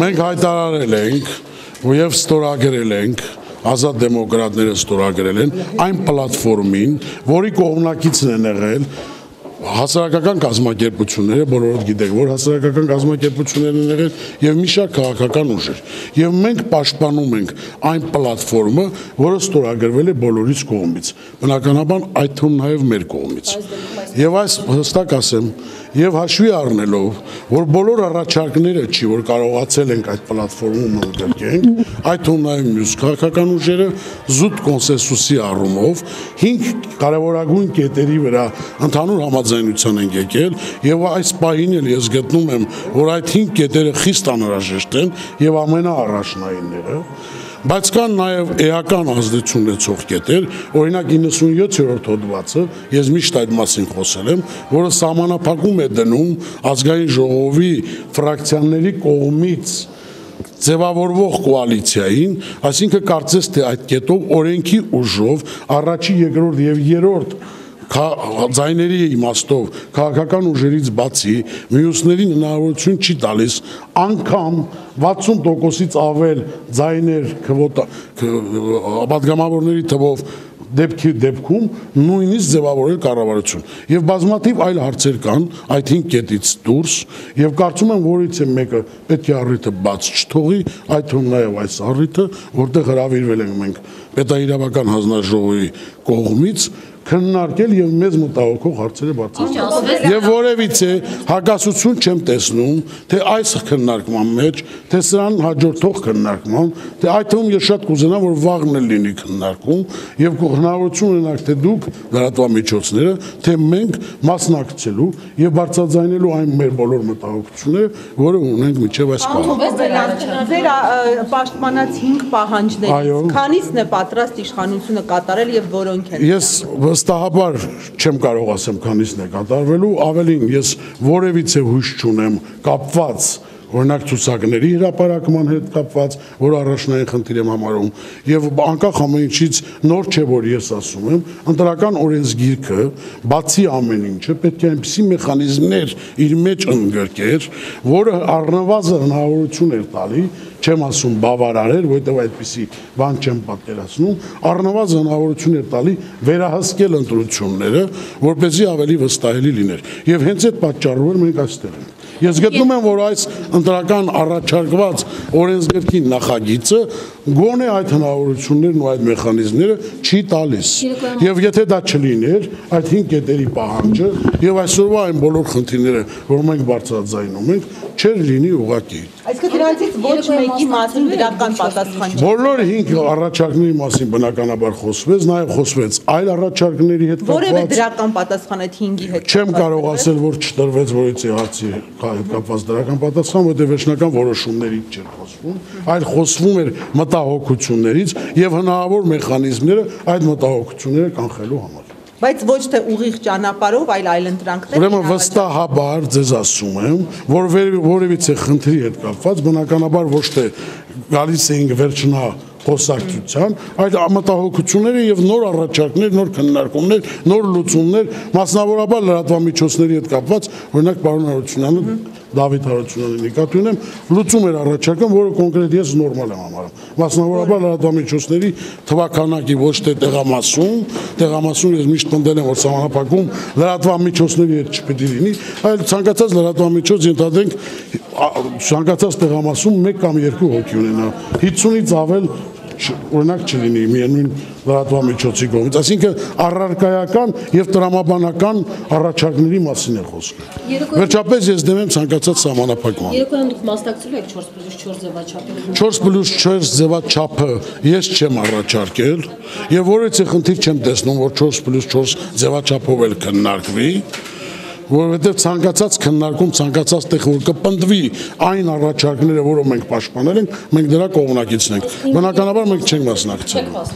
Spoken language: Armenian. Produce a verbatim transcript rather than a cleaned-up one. Մենք հայտարարել ենք եւ ստորագրել ենք, Ազատ դեմոկրատները ստորագրել են այն պլատֆորմին, որի կողմնակիցն են եղել հասարակական կազմակերպությունները, բոլորդ գիտեք, որ հասարակական կազմակերպություններն են եղել եւ մի շարք քաղաքական ուժեր։ Եվ մենք պաշտպանում ենք այն պլատֆորմը, որը ստորագրվել է բոլորից կողմից։ Բնականաբար այդ թվում նաեւ մեր կողմից։ Եվ այս հստակ ասեմ, եւ հաշվի առնելով, որ բոլոր առաջարկները չի, որ կարողացել ենք այդ պլատֆորմում ընդգրկենք, այդ թվում նաեւ մյուս քաղաքական ուժերը զուտ կոնսենսուսի առումով հինգ կարևորագույն կետերի վրա ընդհանուր համաձայնության ենք եկել, եւ այս պահին էլ ես գտնում եմ, որ այդ հինգ կետերը խիստ անհրաժեշտ են եւ ամենաառաջնայինները, բայց կան նաև էական ազդեցություն ունեցող կետեր, օրինակ իննսունյոթերորդ հոդվածը, ես միշտ այդ մասին խոսել եմ, որը սահմանափակում է դնում ազգային ժողովի ֆրակցիաների կողմից ձևավորվող կոալիցիային, այսինքն կարծես թե այդ կետով օրենքի ուժով առաջի, երկրորդ եւ երրորդ ձայների իմաստով քաղաքական ուժերից բացի մյուսներին հնարավորություն չի տալիս անգամ վաթսուն տոկոսից ավել ձայներ պատգամավորների թվով դեպքի դեպքում նույնիսկ ձևավորել կառավարություն։ Եվ բազմաթիվ այլ հարցեր կան այդ հինգ կետից դուրս, եւ կարծում եմ, որից է մեկը պետք է առիթը բաց չթողի, այդ թվում նաեւ այս առիթը, որտեղ հրավիրվել ենք մենք պետաիրավական հանձնաժողովի կողմից քննարկել եւ մեզ մտահոգող հարցերը բարձրացնել։ Եվ որևիցե հակասություն չեմ տեսնում, թե այս քննարկման մեջ, թե սրան հաջորդող քննարկման, թե այդ թվում ես շատ կուզենամ, որ վաղն էլ լինի քննարկում եւ հնարավորություն ունենանք թե դուք լրատվամիջոցները, թե մենք մասնակցելու եւ բարձրացնելու այն մեր բոլոր մտահոգությունները, որը ունենք մինչեւ այս պահը։ Ձեր պաշտպանած հինգ պահանջներից քանիսն է պատրաստ իշխանությունը կատարել եւ որոնք են։ Ես վստահաբար չեմ կարող ասեմ քանիսն է կատարվելու, ավելին ես որևիցե հույս չունեմ կապված օրինակ ցուցակների հրապարակման հետ կապված, որ առաջնային խնդիր եմ համարում, եւ անկախ ամեն ինչից նոր չէ, որ ես ասում եմ, ընտրական օրենսգիրքը բացի ամեն ինչը պետք է այնպիսի մեխանիզմներ իր մեջ ընդգրկեր, որը առնվազն հնարավորություն էր տալի, չեմ ասում բավարարել, որտեղ այդպիսի բան չեմ պատկերացնում, առնվազն հնարավորություն էր տալի վերահսկել ընտրությունները, որպեսզի ավելի վստահելի լիներ։ Եվ հենց այդ պատճառով մենք այստեղ ենք։ Ես գտնում եմ, որ այս ընտրական առաջարկված օրենսգրքի նախագիծը գոնե այդ հնարավորություններն ու այդ մեխանիզմները չի տալիս։ Եվ եթե դա չլիներ, այդ հինգ կետերի պահանջը եւ այսօրվա այն բոլոր խնդիրները, որ մենք բարձրաձայնում ենք, չեր լինի ուղղակի։ Այսինքն դրանից ոչ մեկի մասին դրական պատասխան չի։ Բոլոր հինգ առաջարկների մասին բնականաբար խոսվեց, նաեւ խոսվեց այլ առաջարկների հետ կապված։ Որևէ դրական պատասխան այդ հինգի հետ։ Չեմ կարող ասել, որ չտրվեց որիցի հարցի կապված դրական պատասխան, որտեղ վերջնական որոշումներից չէր խոսվում, այլ խոսվում էր մտահոգություններից եւ հնարավոր մեխանիզմները այդ մտահոգությունները կանխելու համար։ Բայց ոչ թե ուղիղ ճանապարհով, այլ այլընտրանքներ։ Ուրեմն վստահաբար ձեզ ասում եմ, որ որևիցե խնդրի հետ կապված բնականաբար ոչ թե գալիս էինք վերջնա խոսակցության, այդ մտահոգությունները եւ նոր առաջարկներ, նոր քննարկումներ, նոր լուծումներ, մասնավորապես լրատվամիջոցների հետ կապված, օրինակ պարոն Հարությունյանը, Դավիթ Հարությունյանը նկատի ունեմ, լուծում էր առաջարկը, որը կոնկրետ ես նորմալ եմ համարում։ Մասնավորապես լրատվամիջոցների թվականակի ոչ թե տեղամասում, տեղամասում ես միշտ պնդել եմ, որ սահմանափակում լրատվամիջոցների հետ չպետք է լինի, այլ ցանկացած լրատվամիջոց ընդհանրենք ցանկացած տեղամասում մեկ կամ երկու հոգի ունենա, հինգսունից ավել օրինակ չլինի միևնույն լրատվամիջոցի կողմից, այսինքն առարկայական եւ տրամաբանական առաջարկների մասին է խոսքը։ Վերջապես ես դեմ եմ ցանկացած համանախապակման։ Երեկոյան դուք մասնակցելու եք չորս պլյուս չորս ձևաչափին։ չորս պլյուս չորս ձևաչափը ես չեմ առաջարկել եւ որևիցե խնդիր չեմ տեսնում, որ չորս պլյուս չորս ձևաչափով էլ քննարկվի, որովհետեւ ցանկացած քննարկում, ցանկացած տեղ որ կպնդվի այն առաջարկները, որոնք մենք պաշտպանել ենք, մենք դրա կողմնակիցն ենք։ Բնականաբար մենք չենք մասնակցում։